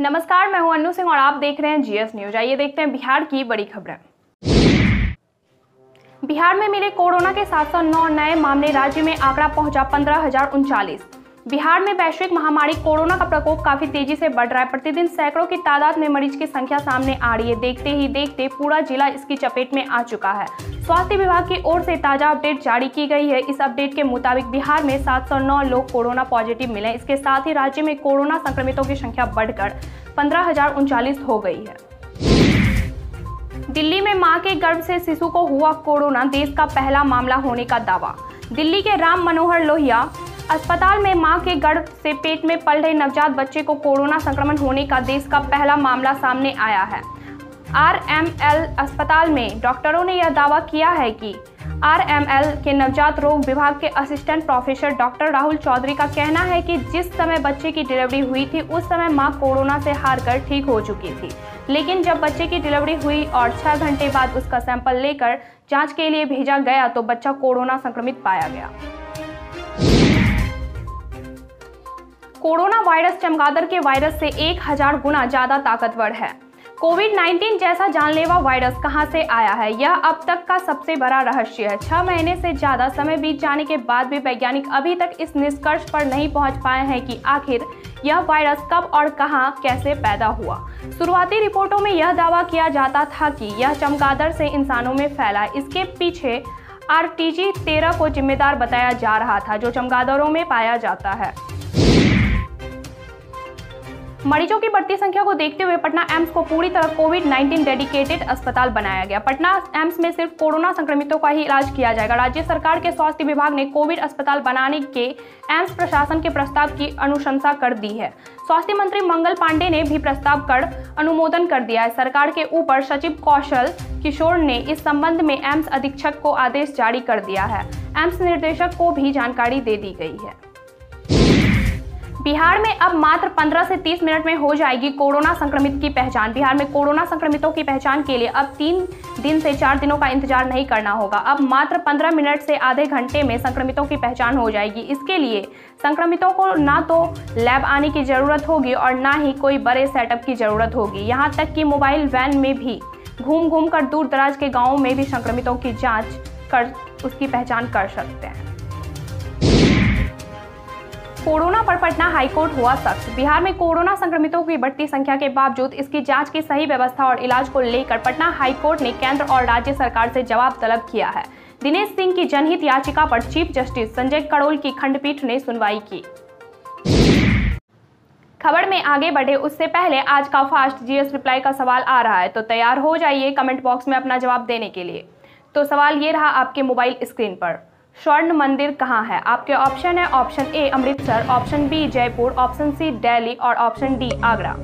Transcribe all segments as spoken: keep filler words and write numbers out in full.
नमस्कार, मैं हूं अनु सिंह और आप देख रहे हैं जीएस न्यूज। आइए देखते हैं बिहार की बड़ी खबरें। बिहार में मिले कोरोना के सात सौ नौ नए मामले, राज्य में आंकड़ा पहुंचा पंद्रह हजार उनचालीस। बिहार में वैश्विक महामारी कोरोना का प्रकोप काफी तेजी से बढ़ रहा है। प्रतिदिन सैकड़ों की तादाद में मरीज की संख्या सामने आ रही है। देखते ही देखते पूरा जिला इसकी चपेट में आ चुका है। स्वास्थ्य विभाग की ओर से ताजा अपडेट जारी की गई है। इस अपडेट के मुताबिक बिहार में सात सौ नौ लोग कोरोना पॉजिटिव मिले। इसके साथ ही राज्य में कोरोना संक्रमितों की संख्या बढ़कर पंद्रह हजार उनचालीस हो गई है। दिल्ली में मां के गर्भ से शिशु को हुआ कोरोना, देश का पहला मामला होने का दावा। दिल्ली के राम मनोहर लोहिया अस्पताल में मां के गर्भ से पेट में पल रहे नवजात बच्चे को कोरोना संक्रमण होने का देश का पहला मामला सामने आया है। आरएमएल अस्पताल में डॉक्टरों ने यह दावा किया है कि आरएमएल के नवजात रोग विभाग के assistant professor doctor Rahul Chaudhary का कहना है कि जिस समय बच्चे की डिलीवरी हुई थी उस समय मां कोरोना से हार कर ठीक हो चुकी थी, लेकिन जब बच्चे की डिलीवरी हुई और छह घंटे बाद उसका सैंपल लेकर जाँच के लिए भेजा गया तो बच्चा कोरोना संक्रमित पाया गया। कोरोना वायरस चमगादड़ के वायरस से एक हजार गुना ज्यादा ताकतवर है। कोविड उन्नीस जैसा जानलेवा वायरस कहां से आया है, यह अब तक का सबसे बड़ा रहस्य है। छह महीने से ज्यादा समय बीत जाने के बाद भी वैज्ञानिक अभी तक इस निष्कर्ष पर नहीं पहुंच पाए हैं कि आखिर यह वायरस कब और कहां कैसे पैदा हुआ। शुरुआती रिपोर्टों में यह दावा किया जाता था कि यह चमगादड़ से इंसानों में फैला। इसके पीछे आर टी जी तेरह को जिम्मेदार बताया जा रहा था, जो चमगादड़ों में पाया जाता है। मरीजों की बढ़ती संख्या को देखते हुए पटना एम्स को पूरी तरह कोविड उन्नीस डेडिकेटेड अस्पताल बनाया गया। पटना एम्स में सिर्फ कोरोना संक्रमितों का ही इलाज किया जाएगा। राज्य सरकार के स्वास्थ्य विभाग ने कोविड अस्पताल बनाने के एम्स प्रशासन के प्रस्ताव की अनुशंसा कर दी है। स्वास्थ्य मंत्री मंगल पांडे ने भी प्रस्ताव कर अनुमोदन कर दिया है। सरकार के ऊपर सचिव कौशल किशोर ने इस संबंध में एम्स अधीक्षक को आदेश जारी कर दिया है। एम्स निर्देशक को भी जानकारी दे दी गई है। बिहार में अब मात्र पंद्रह से तीस मिनट में हो जाएगी कोरोना संक्रमित की पहचान। बिहार में कोरोना संक्रमितों की पहचान के लिए अब तीन दिन से चार दिनों का इंतजार नहीं करना होगा। अब मात्र पंद्रह मिनट से आधे घंटे में संक्रमितों की पहचान हो जाएगी। इसके लिए संक्रमितों को ना तो लैब आने की जरूरत होगी और ना ही कोई बड़े सेटअप की जरूरत होगी। यहाँ तक कि मोबाइल वैन में भी घूम घूम कर दूर दराज के गाँवों में भी संक्रमितों की जाँच कर उसकी पहचान कर सकते हैं। कोरोना पर पटना हाईकोर्ट हुआ सख्त। बिहार में कोरोना संक्रमितों की बढ़ती संख्या के बावजूद इसकी जांच की सही व्यवस्था और इलाज को लेकर पटना हाईकोर्ट ने केंद्र और राज्य सरकार से जवाब तलब किया है। दिनेश सिंह की जनहित याचिका पर चीफ जस्टिस संजय करोल की खंडपीठ ने सुनवाई की। खबर में आगे बढ़े उससे पहले आज का फास्ट जीएस रिप्लाई का सवाल आ रहा है, तो तैयार हो जाइए कमेंट बॉक्स में अपना जवाब देने के लिए। तो सवाल ये रहा आपके मोबाइल स्क्रीन पर, स्वर्ण मंदिर कहाँ है? आपके ऑप्शन है option A Amritsar, option B Jaipur, option C Delhi और ऑप्शन डी आगरा।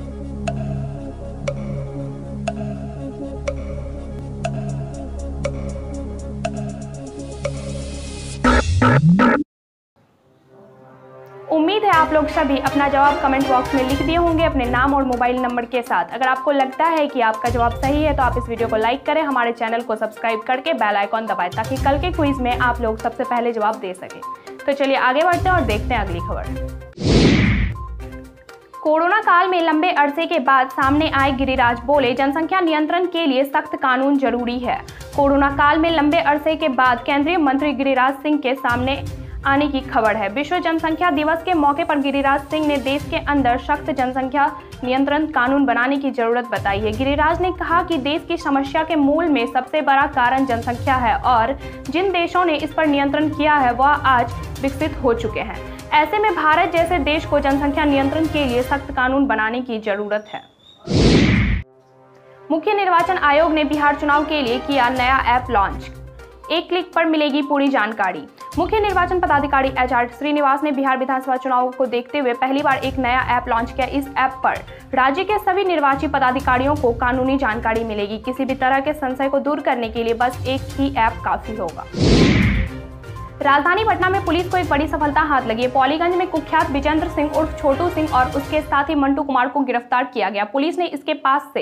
उम्मीद है आप लोग सभी अपना जवाब कमेंट बॉक्स में लिख दिए होंगे अपने नाम और मोबाइल नंबर के साथ। अगर आपको लगता है कि आपका जवाब सही है तो आप इस वीडियो को लाइक करें, हमारे चैनल को सब्सक्राइब करके बेल आइकॉन दबाएं ताकि कल के क्विज में आप लोग सबसे पहले जवाब दे सकें। तो चलिए आगे बढ़ते हैं और देखते हैं अगली खबर। कोरोना काल में लंबे अरसे के बाद सामने आए गिरिराज बोले, जनसंख्या नियंत्रण के लिए सख्त कानून जरूरी है। कोरोना काल में लंबे अरसे के बाद केंद्रीय मंत्री गिरिराज सिंह के सामने आने की खबर है। विश्व जनसंख्या दिवस के मौके पर गिरिराज सिंह ने देश के अंदर सख्त जनसंख्या नियंत्रण कानून बनाने की जरूरत बताई है। गिरिराज ने कहा कि देश की समस्या के मूल में सबसे बड़ा कारण जनसंख्या है और जिन देशों ने इस पर नियंत्रण किया है वह आज विकसित हो चुके हैं। ऐसे में भारत जैसे देश को जनसंख्या नियंत्रण के लिए सख्त कानून बनाने की जरूरत है। मुख्य निर्वाचन आयोग ने बिहार चुनाव के लिए किया नया ऐप लॉन्च, एक क्लिक पर मिलेगी पूरी जानकारी। मुख्य निर्वाचन पदाधिकारी एच आर श्रीनिवास ने बिहार विधानसभा चुनाव को देखते हुए पहली बार एक नया ऐप लॉन्च किया। इस ऐप पर राज्य के सभी निर्वाची पदाधिकारियों को कानूनी जानकारी मिलेगी। किसी भी तरह के संशय को दूर करने के लिए बस एक ही ऐप काफी होगा। राजधानी पटना में पुलिस को एक बड़ी सफलता हाथ लगी है। पॉलीगंज में कुख्यात बिजेंद्र सिंह उर्फ छोटू सिंह और उसके साथी मंटू कुमार को गिरफ्तार किया गया। पुलिस ने इसके पास से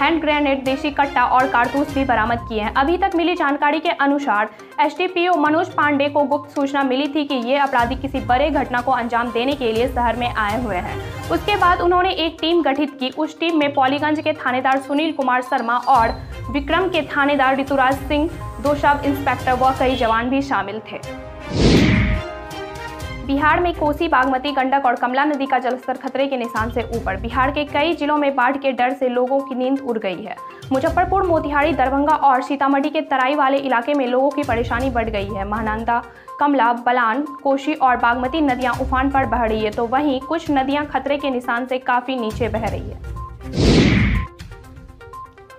हैंड ग्रेनेड, देशी कट्टा और कारतूस भी बरामद किए हैं। अभी तक मिली जानकारी के अनुसार S D P O Manoj Pande को गुप्त सूचना मिली थी कि ये अपराधी किसी बड़े घटना को अंजाम देने के लिए शहर में आए हुए हैं। उसके बाद उन्होंने एक टीम गठित की। उस टीम में पॉलीगंज के थानेदार सुनील कुमार शर्मा और विक्रम के थानेदार ऋतुराज सिंह, दो सब इंस्पेक्टर व कई जवान भी शामिल थे। बिहार में कोसी, बागमती, गंडक और कमला नदी का जलस्तर खतरे के निशान से ऊपर। बिहार के कई जिलों में बाढ़ के डर से लोगों की नींद उड़ गई है। मुजफ्फरपुर, मोतिहारी, दरभंगा और सीतामढ़ी के तराई वाले इलाके में लोगों की परेशानी बढ़ गई है। महानंदा, कमला, बलान, कोशी और बागमती नदियां उफान पर बह रही है, तो वहीं कुछ नदियां खतरे के निशान से काफी नीचे बह रही है।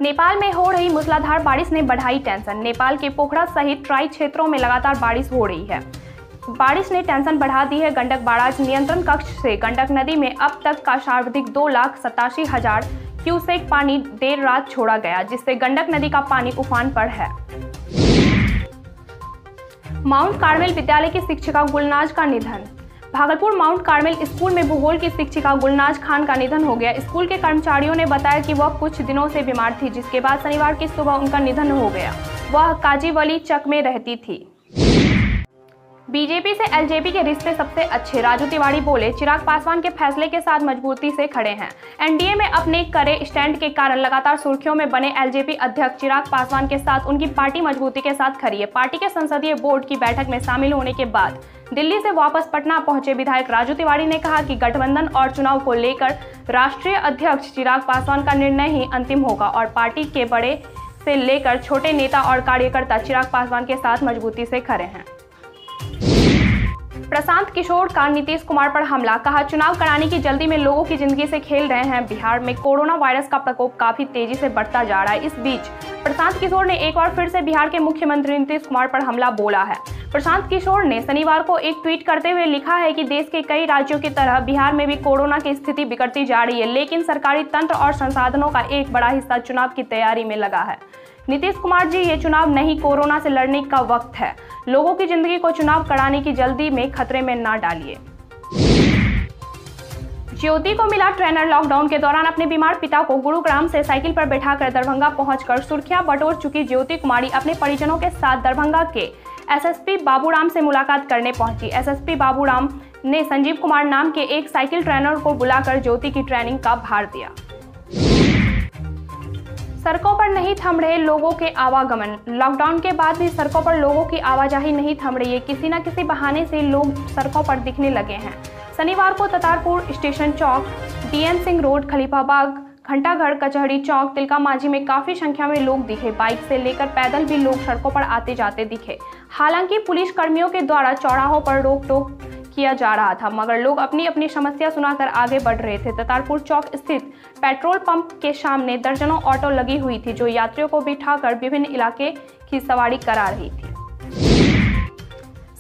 नेपाल में हो रही मूसलाधार बारिश ने बढ़ाई टेंशन। नेपाल के पोखरा सहित तराई क्षेत्रों में लगातार बारिश हो रही है। बारिश ने टेंशन बढ़ा दी है। गंडक बाराज नियंत्रण कक्ष से गंडक नदी में अब तक का सर्वाधिक दो लाख सतासी हजार क्यूसेक पानी देर रात छोड़ा गया, जिससे गंडक नदी का पानी उफान पर है। माउंट कार्मेल विद्यालय की शिक्षिका गुलनाज का निधन। भागलपुर माउंट कार्मेल स्कूल में भूगोल की शिक्षिका गुलनाज खान का निधन हो गया। स्कूल के कर्मचारियों ने बताया कि वह कुछ दिनों से बीमार थी, जिसके बाद शनिवार की सुबह उनका निधन हो गया। वह काजीवली चक में रहती थी। बीजेपी से एल जे पी के रिश्ते सबसे अच्छे, राजू तिवारी बोले, चिराग पासवान के फैसले के साथ मजबूती से खड़े हैं। एन डी ए में अपने करे स्टैंड के कारण लगातार सुर्खियों में बने एल जे पी अध्यक्ष चिराग पासवान के साथ उनकी पार्टी मजबूती के साथ खड़ी है। पार्टी के संसदीय बोर्ड की बैठक में शामिल होने के बाद दिल्ली से वापस पटना पहुंचे विधायक राजू तिवारी ने कहा कि गठबंधन और चुनाव को लेकर राष्ट्रीय अध्यक्ष चिराग पासवान का निर्णय ही अंतिम होगा और पार्टी के बड़े से लेकर छोटे नेता और कार्यकर्ता चिराग पासवान के साथ मजबूती से खड़े हैं। प्रशांत किशोर का नीतीश कुमार पर हमला, कहा, चुनाव कराने की जल्दी में लोगों की जिंदगी से खेल रहे हैं। बिहार में कोरोना वायरस का प्रकोप काफी तेजी से बढ़ता जा रहा है। इस बीच प्रशांत किशोर ने एक बार फिर से बिहार के मुख्यमंत्री नीतीश कुमार पर हमला बोला है। प्रशांत किशोर ने शनिवार को एक ट्वीट करते हुए लिखा है कि देश के कई राज्यों की तरह बिहार में भी कोरोना की स्थिति बिगड़ती जा रही है, लेकिन सरकारी तंत्र और संसाधनों का एक बड़ा हिस्सा चुनाव की तैयारी में लगा है। नीतीश कुमार जी, ये चुनाव नहीं, कोरोना से लड़ने का वक्त है। लोगों की जिंदगी को चुनाव कराने की जल्दी में खतरे में ना डालिए। ज्योति को मिला ट्रेनर। लॉकडाउन के दौरान अपने बीमार पिता को गुरुग्राम से साइकिल पर बैठाकर दरभंगा पहुंचकर सुर्खियां बटोर चुकी ज्योति कुमारी अपने परिजनों के साथ दरभंगा के एस एस पी बाबूराम से मुलाकात करने पहुंची। एस एस पी बाबूराम ने संजीव कुमार नाम के एक साइकिल ट्रेनर को बुलाकर ज्योति की ट्रेनिंग का भार दिया। सड़कों पर नहीं थम रहे लोगों के आवागमन। लॉकडाउन के बाद भी सड़कों पर लोगों की आवाजाही नहीं थम रही है। किसी न किसी बहाने से लोग सड़कों पर दिखने लगे हैं। शनिवार को ततारपुर स्टेशन चौक, D N Singh road, Khalifabagh, Ghantaghar, कचहरी चौक, तिलका मांझी में काफी संख्या में लोग दिखे। बाइक से लेकर पैदल भी लोग सड़कों पर आते जाते दिखे। हालांकि पुलिस कर्मियों के द्वारा चौराहों पर रोक टोक किया जा रहा था, मगर लोग अपनी अपनी समस्या सुनाकर आगे बढ़ रहे थे। ततारपुर चौक स्थित पेट्रोल पंप के सामने दर्जनों ऑटो लगी हुई थी, जो यात्रियों को बिठाकर विभिन्न इलाके की सवारी करा रही थी।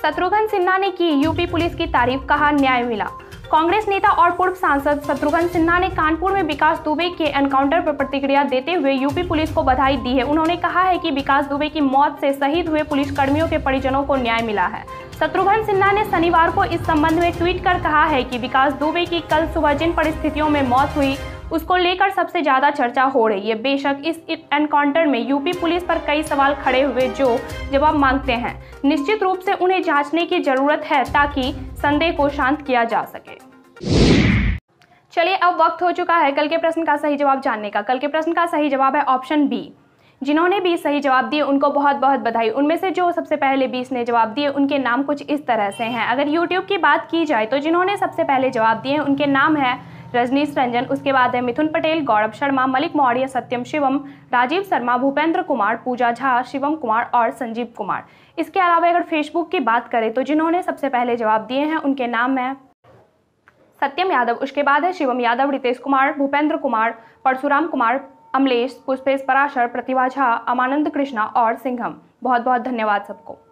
शत्रुघ्न सिन्हा ने की यू पी पुलिस की तारीफ, कहा, न्याय मिला। कांग्रेस नेता और पूर्व सांसद शत्रुघ्न सिन्हा ने कानपुर में विकास दुबे के एनकाउंटर पर प्रतिक्रिया देते हुए यूपी पुलिस को बधाई दी है। उन्होंने कहा है कि विकास दुबे की मौत से शहीद हुए पुलिसकर्मियों के परिजनों को न्याय मिला है। शत्रुघ्न सिन्हा ने शनिवार को इस संबंध में ट्वीट कर कहा है कि विकास दुबे की कल सुबह जिन परिस्थितियों में मौत हुई, उसको लेकर सबसे ज्यादा चर्चा हो रही है। बेशक इस एनकाउंटर में यूपी पुलिस पर कई सवाल खड़े हुए जो जवाब मांगते हैं। निश्चित रूप से उन्हें जांचने की जरूरत है ताकि संदेह को शांत किया जा सके। चलिए, अब वक्त हो चुका है कल के प्रश्न का सही जवाब जानने का। कल के प्रश्न का सही जवाब है ऑप्शन बी। जिन्होंने बीस सही जवाब दिए उनको बहुत बहुत बधाई। उनमें से जो सबसे पहले बीस ने जवाब दिए उनके नाम कुछ इस तरह से हैं। अगर यूट्यूब की बात की जाए तो जिन्होंने सबसे पहले जवाब दिए उनके नाम है रजनीश रंजन, उसके बाद है मिथुन पटेल, गौरव शर्मा, मलिक मौर्य, सत्यम शिवम, राजीव शर्मा, भूपेंद्र कुमार, पूजा झा, शिवम कुमार और संजीव कुमार। इसके अलावा अगर फेसबुक की बात करें तो जिन्होंने सबसे पहले जवाब दिए हैं उनके नाम है सत्यम यादव, उसके बाद है शिवम यादव, रितेश कुमार, भूपेंद्र कुमार, परशुराम कुमार, अमलेश, पुष्पेश पराशर, प्रतिभा झा, अमानंद कृष्णा और सिंघम। बहुत बहुत धन्यवाद सबको।